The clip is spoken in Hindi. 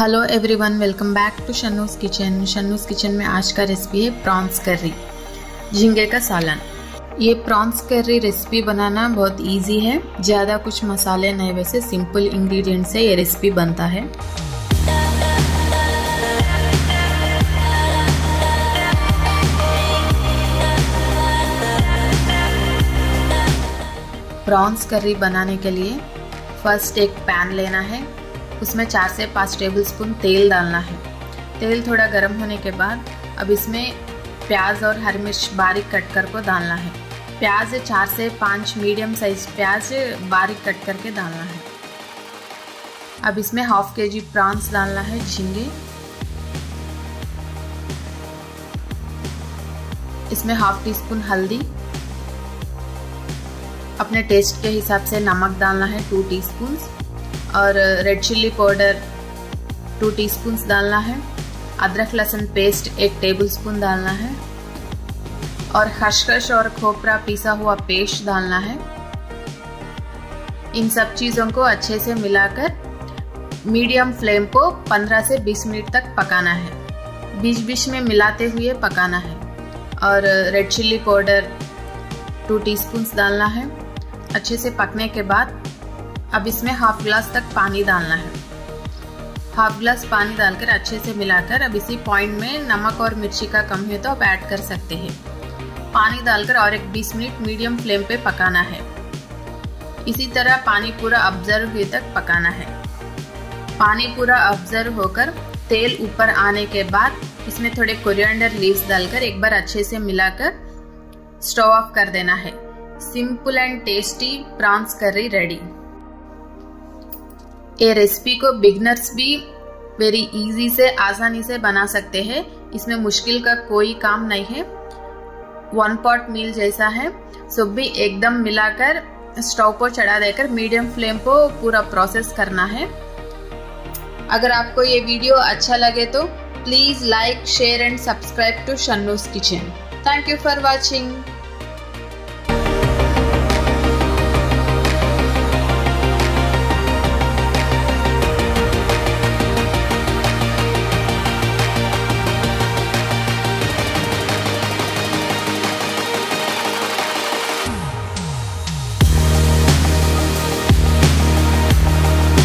Hello everyone, welcome back to Shannu's kitchen. Shannu's kitchen में आज का रेसिपी है प्रॉन्स करी, झींगे का सालन। ये प्रॉन्स करी रेसिपी बनाना बहुत इजी है, ज़्यादा कुछ मसाले नहीं, वैसे सिंपल इंग्रेडिएंट से ये रेसिपी बनता है। प्रॉन्स करी बनाने के लिए फर्स्ट एक पैन लेना है, उसमें 4 से 5 टेबलस्पून तेल डालना है। तेल थोड़ा गर्म होने के बाद अब इसमें प्याज और हरी मिर्च बारीक कट करके डालना है। प्याज 4 से 5 मीडियम साइज प्याज बारीक कट करके डालना है। अब इसमें हाफ केजी प्रॉन्स डालना है, झींगे। इसमें हाफ टीस्पून हल्दी, अपने टेस्ट के हिसाब से नमक डालना है 2 टीस्पून, और रेड चिल्ली पाउडर 2 टीस्पून डालना है। अदरक लहसुन पेस्ट 1 टेबलस्पून डालना है, और खसखस और खोपरा पीसा हुआ पेस्ट डालना है। इन सब चीज़ों को अच्छे से मिलाकर मीडियम फ्लेम को 15 से 20 मिनट तक पकाना है, बीच बीच में मिलाते हुए पकाना है। और रेड चिल्ली पाउडर 2 टीस्पून डालना है। अच्छे से पकने के बाद अब इसमें हाफ ग्लास तक पानी डालना है। हाफ ग्लास पानी डालकर अच्छे से मिलाकर अब इसी पॉइंट में नमक और मिर्ची का कम है तो आप ऐड कर सकते हैं। पानी डालकर और एक 20 मिनट मीडियम फ्लेम पे पकाना है। इसी तरह पानी पूरा ऑब्जर्व होने तक पकाना है। पानी पूरा ऑब्जर्व होकर तेल ऊपर आने के बाद इसमें थोड़े कोरिएंडर लीव्स डालकर एक बार अच्छे से मिलाकर स्टोव ऑफ कर देना है। Simple and tasty prawns curry ready. ये रेसिपी को बिगनर्स भी वेरी इजी से आसानी से बना सकते हैं, इसमें मुश्किल का कोई काम नहीं है। वन पॉट मील जैसा है, सब भी एकदम मिलाकर स्टोव को चढ़ा देकर मीडियम फ्लेम को पूरा प्रोसेस करना है। अगर आपको ये वीडियो अच्छा लगे तो please like, share and subscribe to Shannu's kitchen. Thank you for watching.